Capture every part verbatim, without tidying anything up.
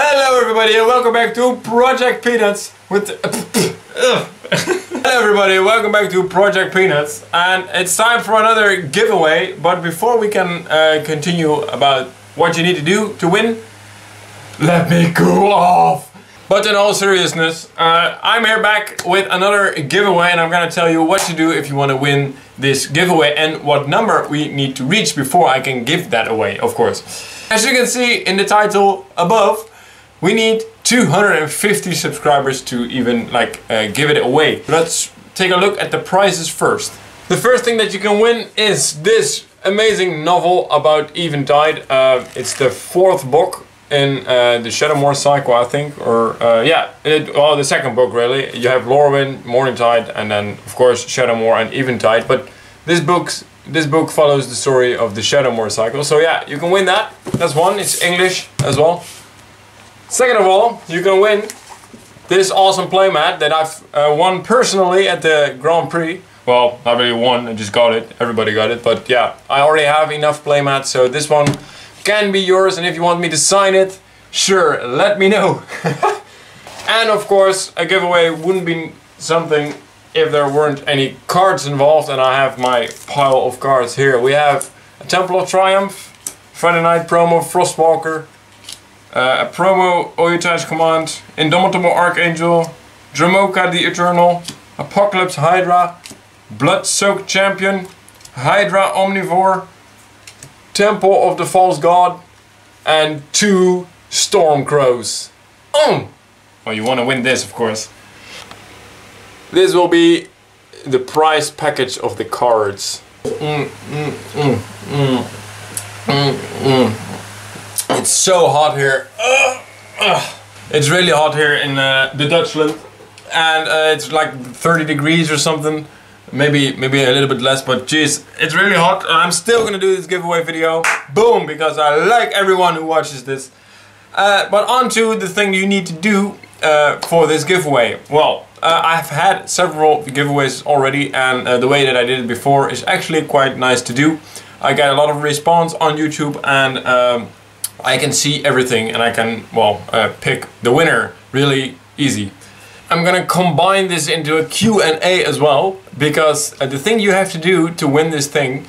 Hello everybody and welcome back to Project Peanuts with Hello everybody, welcome back to Project Peanuts, and it's time for another giveaway. But before we can uh, continue about what you need to do to win, let me go off. But in all seriousness, uh, I'm here back with another giveaway, and I'm gonna tell you what to do if you want to win this giveaway and what number we need to reach before I can give that away, of course. As you can see in the title above, we need two hundred fifty subscribers to even like uh, give it away. Let's take a look at the prizes first. The first thing that you can win is this amazing novel about Eventide. Uh, it's the fourth book in uh, the Shadowmoor cycle, I think, or uh, yeah, it, well, the second book really. You have Lorwyn, Morningtide, and then of course Shadowmoor and Eventide. But this book's this book follows the story of the Shadowmoor cycle. So yeah, you can win that. That's one. It's English as well. Second of all, you can win this awesome playmat that I've uh, won personally at the Grand Prix. Well, not really won. I just got it. Everybody got it. But yeah, I already have enough playmats, so this one can be yours, and if you want me to sign it, sure, let me know. And of course, a giveaway wouldn't be something if there weren't any cards involved, and I have my pile of cards here. We have a Temple of Triumph, Friday Night promo, Frostwalker, uh, a promo, Oyotash Command, Indomitable Archangel, Dromoka the Eternal, Apocalypse Hydra, Blood Soaked Champion, Hydra Omnivore, Temple of the False God, and two Stormcrows. Oh! Well, you want to win this, of course. This will be the prize package of the cards. Mm, mm, mm, mm, mm, mm. It's so hot here. Uh, uh. It's really hot here in uh, the Dutchland, and uh, it's like thirty degrees or something. Maybe maybe a little bit less, but geez, it's really hot. I'm still gonna do this giveaway video, boom, because I like everyone who watches this. Uh, but on to the thing you need to do uh, for this giveaway. Well, uh, I've had several giveaways already, and uh, the way that I did it before is actually quite nice to do. I get a lot of response on YouTube, and um, I can see everything, and I can, well, uh, pick the winner really easy. I'm gonna combine this into a Q and A as well, because uh, the thing you have to do to win this thing,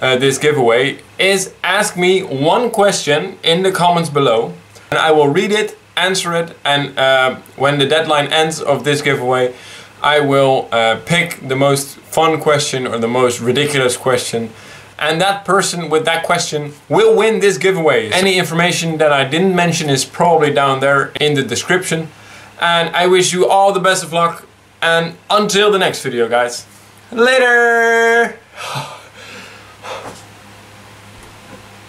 uh, this giveaway, is ask me one question in the comments below, and I will read it, answer it, and uh, when the deadline ends of this giveaway, I will uh, pick the most fun question or the most ridiculous question, and that person with that question will win this giveaway. Any information that I didn't mention is probably down there in the description. And I wish you all the best of luck, and until the next video, guys. Later!